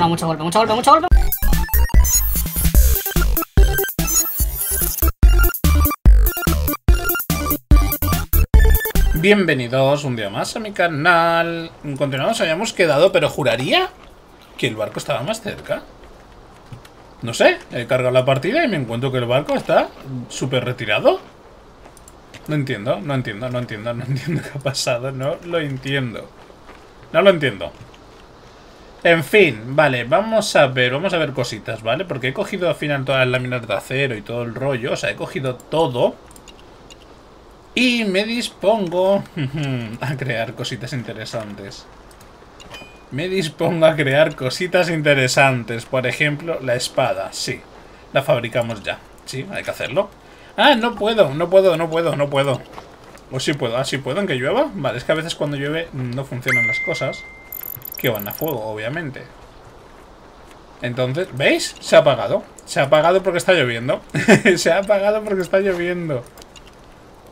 no, mucho golpe, mucho golpe, mucho golpe. Bienvenidos un día más a mi canal. Continuamos, habíamos quedado, pero juraría que el barco estaba más cerca. No sé, he cargado la partida y me encuentro que el barco está súper retirado. No entiendo qué ha pasado, no lo entiendo. En fin, vale, vamos a ver cositas, ¿vale? Porque he cogido al final todas las láminas de acero y todo el rollo, o sea, he cogido todo. Y me dispongo a crear cositas interesantes. Por ejemplo, la espada, sí. La fabricamos ya, sí, hay que hacerlo. Ah, no puedo. O sí puedo, ah, sí puedo, aunque llueva. Vale, es que a veces cuando llueve no funcionan las cosas. Que van a fuego, obviamente. Entonces, ¿veis? Se ha apagado. Se ha apagado porque está lloviendo.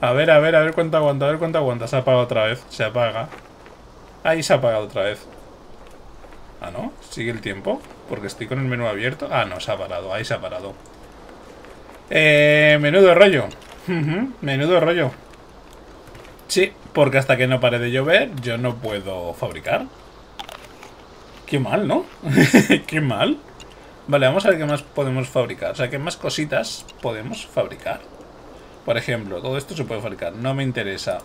A ver cuánto aguanta. Se apaga otra vez. Se apaga. Ahí se ha apagado otra vez. Ah, ¿no? ¿Sigue el tiempo? Porque estoy con el menú abierto. Ah, no, se ha parado. Ahí se ha parado. Menudo rollo. Sí, porque hasta que no pare de llover, yo no puedo fabricar. Qué mal, ¿no? Qué mal. Vale, vamos a ver qué más podemos fabricar. O sea, qué más cositas podemos fabricar. Por ejemplo, todo esto se puede fabricar. No me interesa.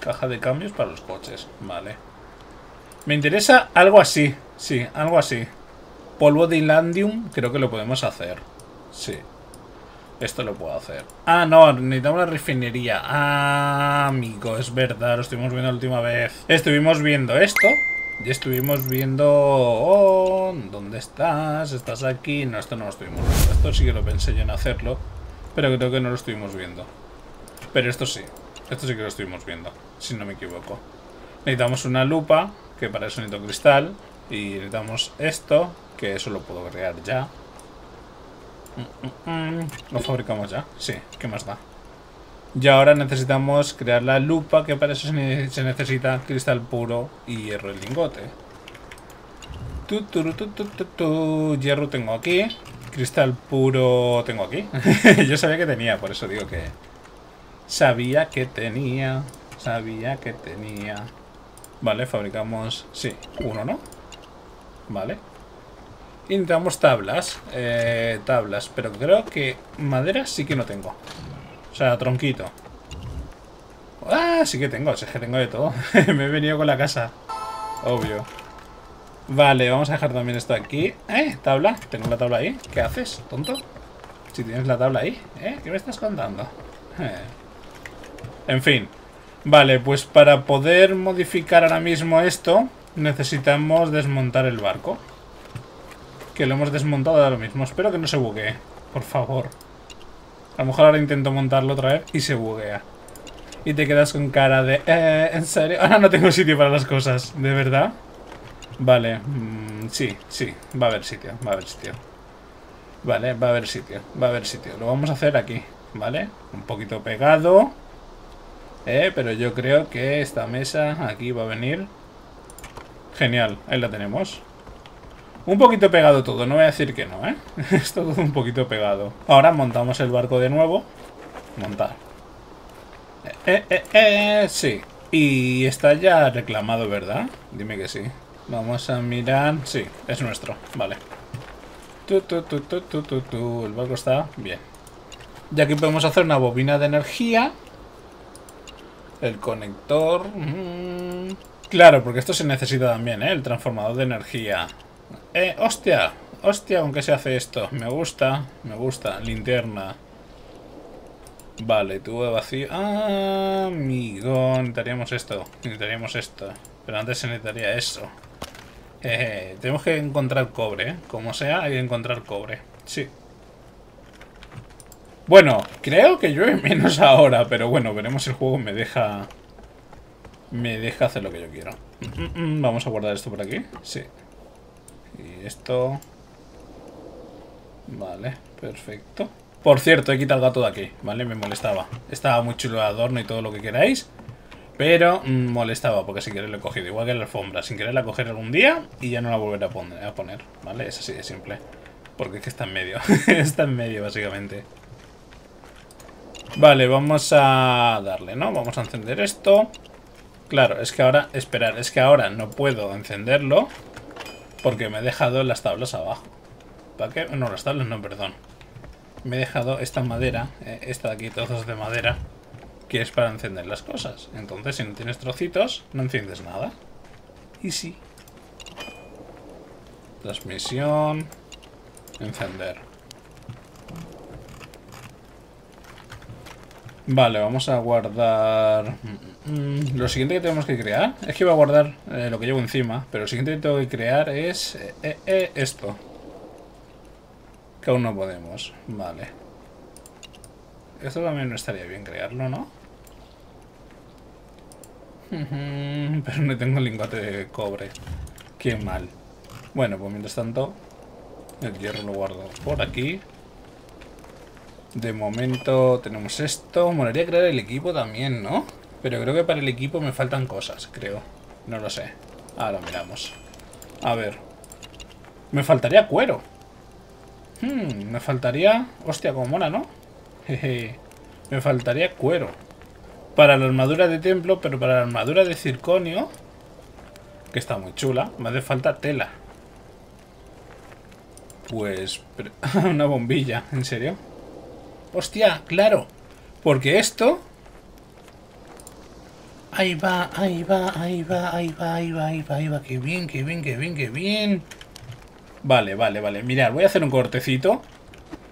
Caja de cambios para los coches. Vale. Me interesa algo así. Sí, algo así. Polvo de Ylandium, creo que lo podemos hacer. Sí. Esto lo puedo hacer. Ah, no, necesitamos una refinería. Ah, amigo, es verdad. Lo estuvimos viendo la última vez. Estuvimos viendo esto. Y estuvimos viendo... Oh, ¿dónde estás? ¿Estás aquí? No, esto no lo estuvimos viendo. Esto sí que lo pensé yo en hacerlo. Pero creo que no lo estuvimos viendo. Pero esto sí. Esto sí que lo estuvimos viendo. Si no me equivoco. Necesitamos una lupa. Que para eso necesito cristal. Y necesitamos esto. Que eso lo puedo crear ya. Lo fabricamos ya. Sí. ¿Qué más da? Y ahora necesitamos crear la lupa. Que para eso se necesita cristal puro. Y hierro y lingote. Hierro tengo aquí. Cristal puro tengo aquí. Yo sabía que tenía, por eso digo que... Sabía que tenía. Vale, fabricamos... Sí, uno, ¿no? Vale. Intentamos tablas. Tablas, pero creo que madera sí que no tengo. O sea, tronquito. Ah, sí que tengo, es que tengo de todo. Me he venido con la casa. Obvio. Vale, vamos a dejar también esto aquí. Tabla, tengo la tabla ahí. ¿Qué haces, tonto? Si tienes la tabla ahí, ¿qué me estás contando? En fin. Vale, pues para poder modificar ahora mismo esto, necesitamos desmontar el barco. Que lo hemos desmontado ahora mismo. Espero que no se buguee, por favor. A lo mejor ahora intento montarlo otra vez y se buguea. Y te quedas con cara de... ¿en serio? Ahora no tengo sitio para las cosas, ¿de verdad? Vale, sí, va a haber sitio. Vale, va a haber sitio. Lo vamos a hacer aquí, ¿vale? Un poquito pegado. Pero yo creo que esta mesa aquí va a venir. Genial, ahí la tenemos. Un poquito pegado todo, no voy a decir que no, ¿eh? Es todo un poquito pegado. Ahora montamos el barco de nuevo. Montar. Sí. Y está ya reclamado, ¿verdad? Dime que sí. Vamos a mirar... Sí, es nuestro. Vale. El barco está bien. Y aquí podemos hacer una bobina de energía. El conector... Claro, porque esto se necesita también, ¿eh? El transformador de energía. ¡Hostia! ¡Hostia! ¿Con qué se hace esto? Me gusta. Linterna. Vale, tubo de vacío. ¡Ah, amigo! Necesitaríamos esto. Pero antes se necesitaría eso. Tenemos que encontrar cobre, ¿eh? Como sea, hay que encontrar cobre. Sí. Bueno, creo que llueve menos ahora. Pero bueno, veremos si el juego me deja hacer lo que yo quiero. Vamos a guardar esto por aquí. Sí. Y esto. Vale, perfecto. Por cierto, he quitado el gato de aquí, ¿vale? Me molestaba. Estaba muy chulo el adorno y todo lo que queráis. Pero molestaba, porque sin querer lo he cogido. Igual que la alfombra, sin querer la coger algún día y ya no la volveré a poner, ¿vale? Es así de simple. Porque es que está en medio. Está en medio, básicamente. Vale, vamos a darle, ¿no? Vamos a encender esto. Claro, es que ahora... Esperar, es que ahora no puedo encenderlo porque me he dejado las tablas abajo. ¿Para qué? No, las tablas no, perdón. Me he dejado esta madera, esta de aquí, trozos de madera, que es para encender las cosas. Entonces, si no tienes trocitos, no enciendes nada. Y sí. Transmisión. Encender. Vale, vamos a guardar... Lo siguiente que tenemos que crear... Es que iba a guardar lo que llevo encima, pero lo siguiente que tengo que crear es... esto. Que aún no podemos. Vale. Esto también no estaría bien crearlo, ¿no? Pero no tengo lingote de cobre. Qué mal. Bueno, pues mientras tanto... El hierro lo guardo por aquí. De momento tenemos esto. Molaría crear el equipo también, ¿no? Pero creo que para el equipo me faltan cosas, creo. No lo sé. Ahora miramos. A ver. Me faltaría cuero. Me faltaría... Hostia, como mola, ¿no? Jeje. Me faltaría cuero. Para la armadura de templo, pero para la armadura de circonio, que está muy chula, me hace falta tela. Pues... Pero, una bombilla, ¿en serio? ¡Hostia! ¡Claro! Porque esto... Ahí va, ahí va, ahí va, ahí va, ahí va, ahí va, ahí va. ¡Qué bien, qué bien, qué bien, qué bien! Vale, vale, vale. Mirad, voy a hacer un cortecito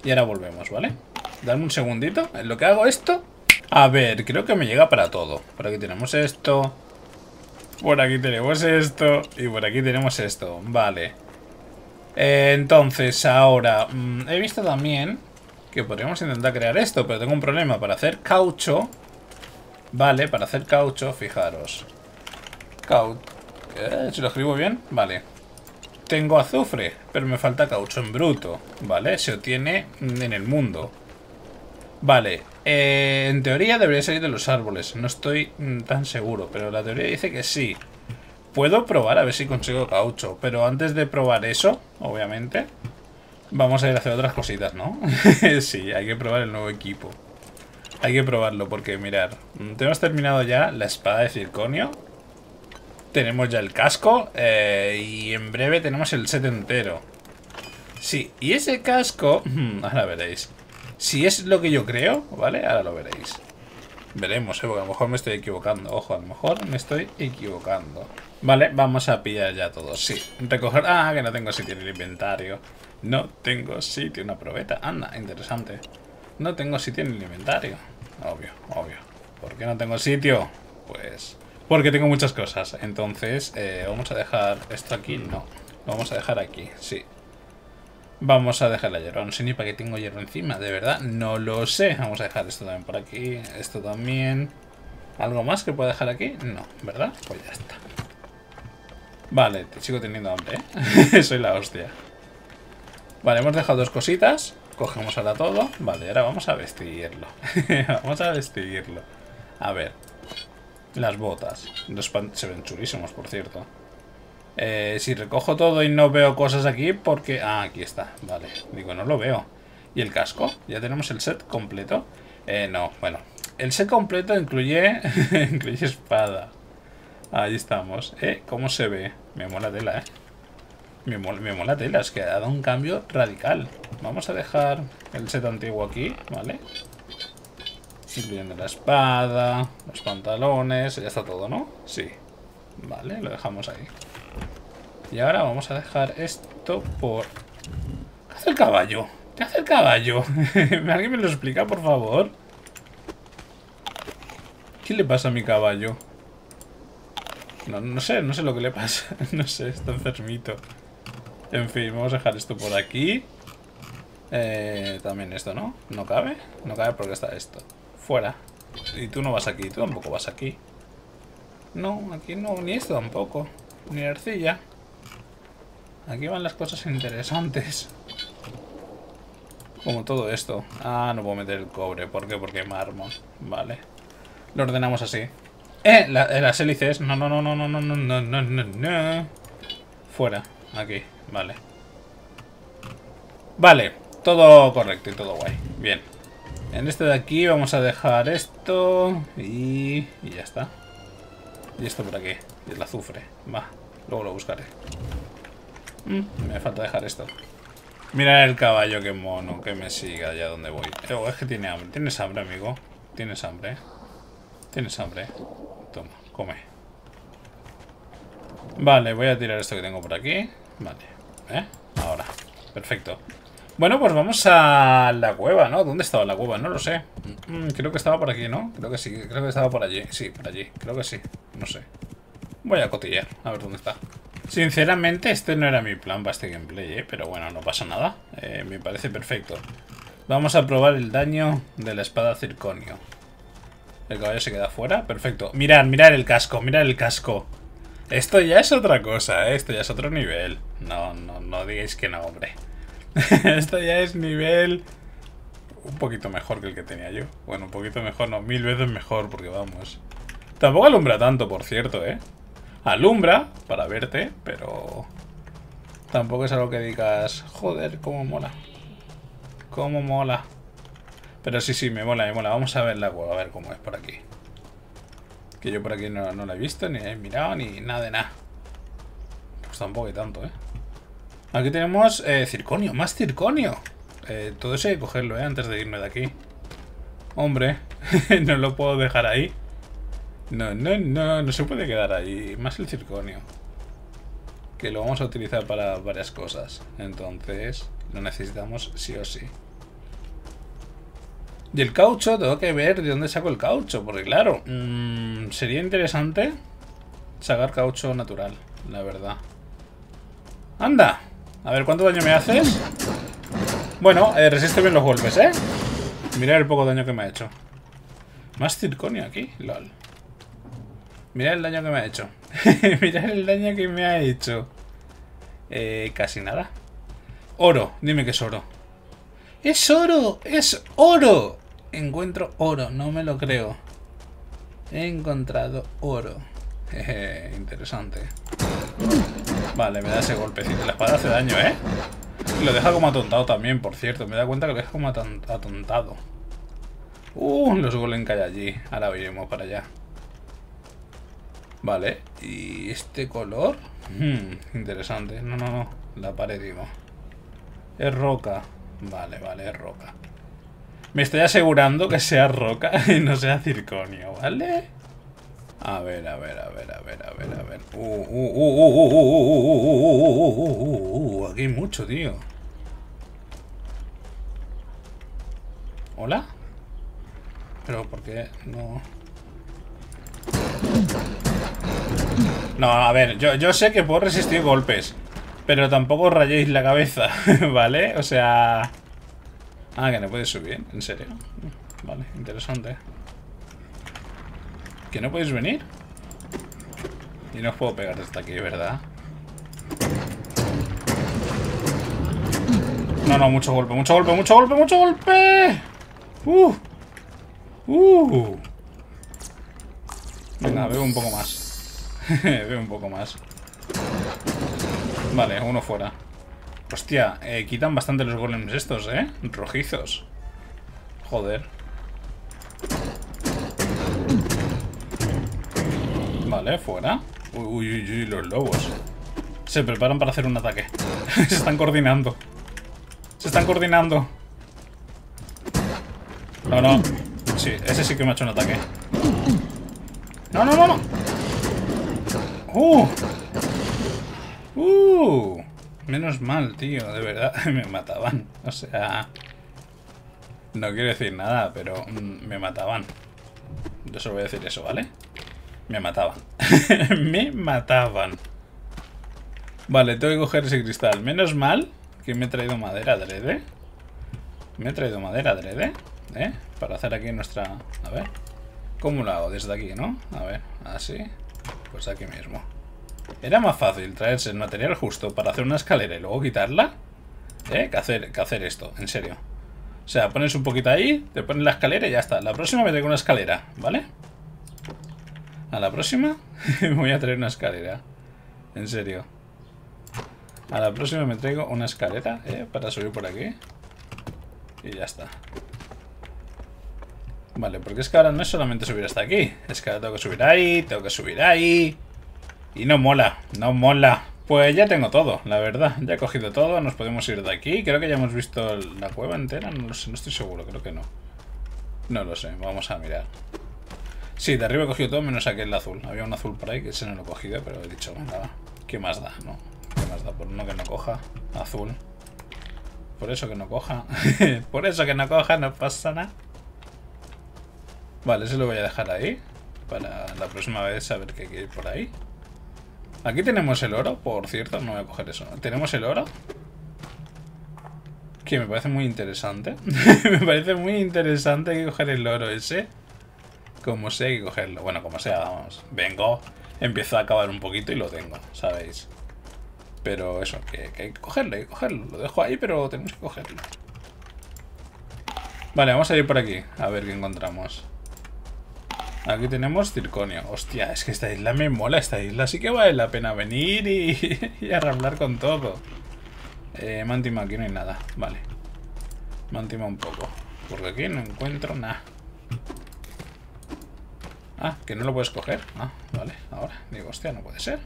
y ahora volvemos, ¿vale? Dame un segundito. En lo que hago esto... A ver, creo que me llega para todo. Por aquí tenemos esto. Por aquí tenemos esto. Y por aquí tenemos esto. Vale. Entonces, ahora... he visto también que podríamos intentar crear esto, pero tengo un problema. Para hacer caucho... Vale, para hacer caucho, fijaros. ¿Si lo escribo bien? Vale. Tengo azufre, pero me falta caucho en bruto, ¿vale? Se obtiene en el mundo. Vale, en teoría debería salir de los árboles. No estoy tan seguro, pero la teoría dice que sí. Puedo probar a ver si consigo caucho, pero antes de probar eso, obviamente, vamos a ir a hacer otras cositas, ¿no? Sí, hay que probar el nuevo equipo. Hay que probarlo porque, mirad, tenemos terminado ya la espada de circonio. Tenemos ya el casco y en breve tenemos el set entero. Sí, y ese casco, ahora veréis. Si es lo que yo creo, ¿vale? Ahora lo veréis. Veremos, porque a lo mejor me estoy equivocando. Ojo, a lo mejor me estoy equivocando. Vale, vamos a pillar ya todo. Sí, recoger... Ah, que no tengo sitio en el inventario. No tengo sitio, una probeta. Anda, interesante. No tengo sitio en el inventario. Obvio, obvio. ¿Por qué no tengo sitio? Pues... porque tengo muchas cosas. Entonces, vamos a dejar esto aquí. No, lo vamos a dejar aquí, sí. Vamos a dejar la hierba. No sé ni para qué tengo hierro encima, de verdad. No lo sé. Vamos a dejar esto también por aquí. Esto también. ¿Algo más que pueda dejar aquí? No, ¿verdad? Pues ya está. Vale, te sigo teniendo hambre, ¿eh? Soy la hostia. Vale, hemos dejado dos cositas. Cogemos ahora todo. Vale, ahora vamos a vestirlo. Vamos a vestirlo. A ver. Las botas. Los pantalones se ven chulísimos, por cierto. Si recojo todo y no veo cosas aquí, porque... Ah, aquí está. Vale. Digo, no lo veo. ¿Y el casco? ¿Ya tenemos el set completo? No. Bueno. El set completo incluye... incluye espada. Ahí estamos. ¿Cómo se ve? Me mola tela, ¿eh? Me mola tela. Es que ha dado un cambio radical. Vamos a dejar el set antiguo aquí, ¿vale? Incluyendo la espada, los pantalones, ya está todo, ¿no? Sí. Vale, lo dejamos ahí. Y ahora vamos a dejar esto por... ¿Qué hace el caballo? ¿Qué hace el caballo? ¿Alguien me lo explica, por favor? ¿Qué le pasa a mi caballo? No sé lo que le pasa. No sé, está enfermito. En fin, vamos a dejar esto por aquí. También esto, ¿no? ¿No cabe? No cabe porque está esto. Fuera. Y tú no vas aquí, tú tampoco vas aquí. No, aquí no, ni esto tampoco. Ni arcilla. Aquí van las cosas interesantes. Como todo esto. Ah, no puedo meter el cobre. ¿Por qué? Porque hay mármol. Vale. Lo ordenamos así. Las hélices. No. Fuera. Aquí. Vale. Vale. Todo correcto y todo guay. Bien. En este de aquí vamos a dejar esto. Y ya está. Y esto por aquí. Y el azufre. Va. Luego lo buscaré. Me falta dejar esto. Mira el caballo, qué mono. Que me siga allá donde voy. Es que tiene hambre. Tienes hambre, amigo. Tienes hambre. Tienes hambre. Toma, come. Vale, voy a tirar esto que tengo por aquí. Vale. Ahora. Perfecto. Bueno, pues vamos a la cueva, ¿no? ¿Dónde estaba la cueva? No lo sé. Creo que estaba por aquí, ¿no? Creo que sí. Creo que estaba por allí. Sí, por allí. Creo que sí. No sé. Voy a cotillar. A ver dónde está. Sinceramente, este no era mi plan para este gameplay, ¿eh? Pero bueno, no pasa nada. Me parece perfecto. Vamos a probar el daño de la espada circonio. El caballo se queda fuera. Perfecto. Mirad, mirad el casco. Mirad el casco. Esto ya es otra cosa, ¿eh? Esto ya es otro nivel. No digáis que no, hombre. Esto ya es nivel... un poquito mejor que el que tenía yo. Bueno, un poquito mejor, no. 1000 veces mejor, porque vamos. Tampoco alumbra tanto, por cierto, ¿eh? Alumbra para verte, pero... tampoco es algo que digas... joder, cómo mola. Cómo mola. Pero sí, me mola, me mola. Vamos a ver la cueva, a ver cómo es por aquí. Que yo por aquí no la he visto, ni la he mirado, ni nada de nada. Pues tampoco hay tanto, ¿eh? Aquí tenemos circonio, más circonio. Todo eso hay que cogerlo, ¿eh? Antes de irme de aquí. Hombre, no lo puedo dejar ahí. No se puede quedar ahí. Más el circonio. Que lo vamos a utilizar para varias cosas. Entonces, lo necesitamos sí o sí. Y el caucho, tengo que ver de dónde saco el caucho, porque claro, sería interesante sacar caucho natural, la verdad. ¡Anda! A ver, ¿cuánto daño me haces? Bueno, resiste bien los golpes, ¿eh? Mirad el poco daño que me ha hecho. Más circonio aquí, lol. Mirad el daño que me ha hecho. Mirad el daño que me ha hecho. Casi nada. Oro, dime que es oro. ¡Es oro! ¡Es oro! Encuentro oro, no me lo creo. He encontrado oro. Interesante. Vale, me da ese golpecito. La espada hace daño, ¿eh? Lo deja como atontado también, por cierto. Me da cuenta que lo deja como atontado. Los golem que hay allí. Ahora iremos para allá. Vale. ¿Y este color? Interesante. No. La pared, digo. Es roca. Vale, es roca. Me estoy asegurando que sea roca y no sea circonio, ¿vale? A ver. Aquí hay mucho, tío. ¿Hola? Pero, ¿por qué no...? No, a ver, yo sé que puedo resistir golpes. Pero tampoco os rayéis la cabeza, ¿vale? O sea... ah, que no podéis subir, ¿en serio? Vale, interesante. ¿Que no podéis venir? Y no os puedo pegar hasta aquí, ¿verdad? No, mucho golpe. Venga, veo un poco más. Veo un poco más. Vale, uno fuera. Hostia, quitan bastante los golems estos, ¿eh? Rojizos. Joder. Vale, fuera. Uy, los lobos. Se preparan para hacer un ataque. Se están coordinando. No. Sí, ese sí que me ha hecho un ataque. No. Menos mal, tío, de verdad, me mataban. O sea, no quiero decir nada, pero me mataban. Yo solo voy a decir eso, ¿vale? Me mataban. Me mataban. Vale, tengo que coger ese cristal. Menos mal que me he traído madera adrede. ¿Eh? Para hacer aquí nuestra... a ver. ¿Cómo lo hago? Desde aquí, ¿no? A ver, así. Pues aquí mismo. Era más fácil traerse el material justo para hacer una escalera y luego quitarla, que hacer esto, en serio. O sea, pones un poquito ahí, te pones la escalera y ya está. La próxima me traigo una escalera, ¿vale? A la próxima me voy a traer una escalera. En serio. A la próxima me traigo una escalera, para subir por aquí. Y ya está. Vale, porque es que ahora no es solamente subir hasta aquí. Es que ahora tengo que subir ahí, tengo que subir ahí. Y no mola, no mola. Pues ya tengo todo, la verdad. Ya he cogido todo, nos podemos ir de aquí. Creo que ya hemos visto la cueva entera. No lo sé, no estoy seguro, creo que no. No lo sé, vamos a mirar. Sí, de arriba he cogido todo menos aquel azul. Había un azul por ahí que ese no lo he cogido, pero he dicho, nada, ¿qué más da? No, ¿qué más da? Por uno que no coja azul. Por eso que no coja. Por eso que no coja, no pasa nada. Vale, eso lo voy a dejar ahí. Para la próxima vez saber que hay que ir por ahí. Aquí tenemos el oro, por cierto, no voy a coger eso. Tenemos el oro, que me parece muy interesante. Me parece muy interesante que coger el oro ese. Como sea que cogerlo. Bueno, como sea, vamos. Vengo, empiezo a cavar un poquito y lo tengo, ¿sabéis? Pero eso, que hay que cogerlo, hay que cogerlo. Lo dejo ahí, pero tenemos que cogerlo. Vale, vamos a ir por aquí, a ver qué encontramos. Aquí tenemos circonio. Hostia, es que esta isla me mola, esta isla sí que vale la pena venir y arrablar con todo. Mántima, aquí no hay nada, vale. Mántima un poco, porque aquí no encuentro nada. Ah, que no lo puedes coger. Ah, vale, ahora. Digo, hostia, no puede ser.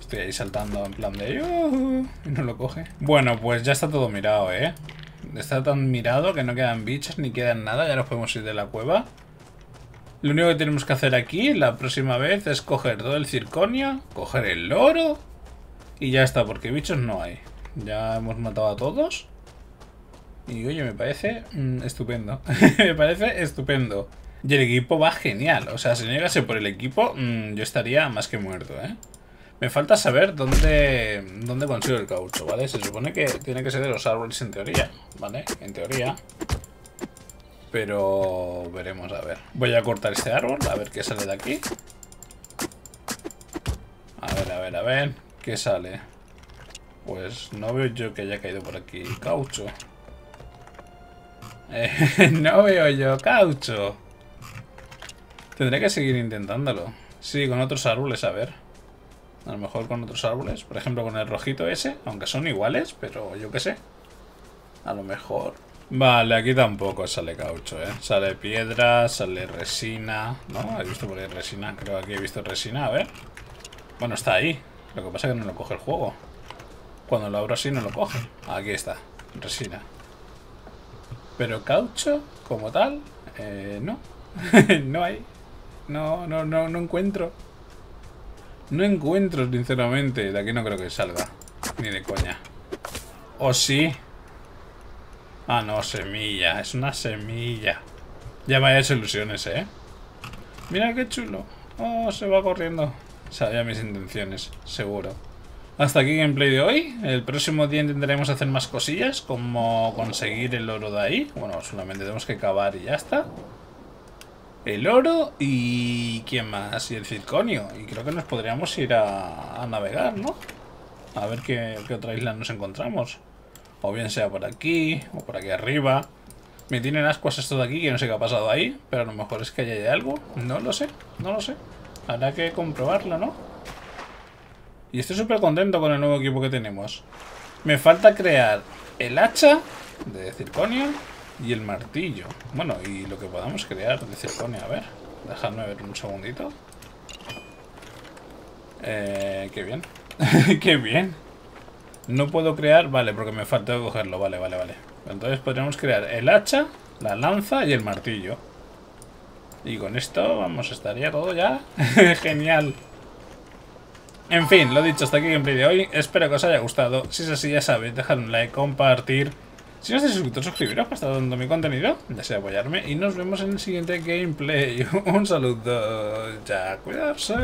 Estoy ahí saltando en plan de... y no lo coge. Bueno, pues ya está todo mirado, ¿eh? Está tan mirado que no quedan bichos ni quedan nada. Ya nos podemos ir de la cueva. Lo único que tenemos que hacer aquí la próxima vez es coger todo el circonia, coger el oro y ya está, porque bichos no hay. Ya hemos matado a todos. Y oye, me parece estupendo. Me parece estupendo. Y el equipo va genial. O sea, si no llegase por el equipo, yo estaría más que muerto, ¿eh? Me falta saber dónde consigo el caucho, ¿vale? Se supone que tiene que ser de los árboles en teoría, ¿vale? En teoría. Pero veremos, a ver. Voy a cortar este árbol, a ver qué sale de aquí. A ver, a ver, a ver. ¿Qué sale? Pues no veo yo que haya caído por aquí caucho. No veo yo caucho. Tendré que seguir intentándolo. Sí, con otros árboles, a ver. A lo mejor con otros árboles. Por ejemplo, con el rojito ese. Aunque son iguales, pero yo qué sé. A lo mejor... Vale, aquí tampoco sale caucho, ¿eh? Sale piedra, sale resina. ¿No? ¿He visto por ahí resina? Creo que aquí he visto resina, a ver. Bueno, está ahí. Lo que pasa es que no lo coge el juego. Cuando lo abro así no lo coge. Aquí está, resina. Pero caucho, como tal, no. No hay. No encuentro. No encuentro, sinceramente. De aquí no creo que salga. Ni de coña. O sí. Ah, no, semilla. Es una semilla. Ya varias ilusiones, ¿eh? Mira qué chulo. Oh, se va corriendo. Sabía mis intenciones, seguro. Hasta aquí el gameplay de hoy. El próximo día intentaremos hacer más cosillas, como conseguir el oro de ahí. Bueno, solamente tenemos que cavar y ya está. El oro y... ¿quién más? Y el circonio. Y creo que nos podríamos ir a navegar, ¿no? A ver qué otra isla nos encontramos. O bien sea por aquí, o por aquí arriba. Me tienen ascuas esto de aquí, que no sé qué ha pasado ahí. Pero a lo mejor es que allá hay algo. No lo sé, no lo sé. Habrá que comprobarlo, ¿no? Y estoy súper contento con el nuevo equipo que tenemos. Me falta crear el hacha de circonia y el martillo. Bueno, y lo que podamos crear de circonia. A ver, dejadme ver un segundito. Qué bien. Qué bien. No puedo crear, vale, porque me falta cogerlo, vale, vale, vale. Entonces podríamos crear el hacha, la lanza y el martillo. Y con esto, vamos, estaría todo ya genial. En fin, lo dicho, hasta aquí el gameplay de hoy. Espero que os haya gustado. Si es así, ya sabéis, dejad un like, compartir. Si no estáis suscritos, suscribiros para estar dando mi contenido. Ya sea apoyarme. Y nos vemos en el siguiente gameplay. Un saludo. Ya, cuidarse.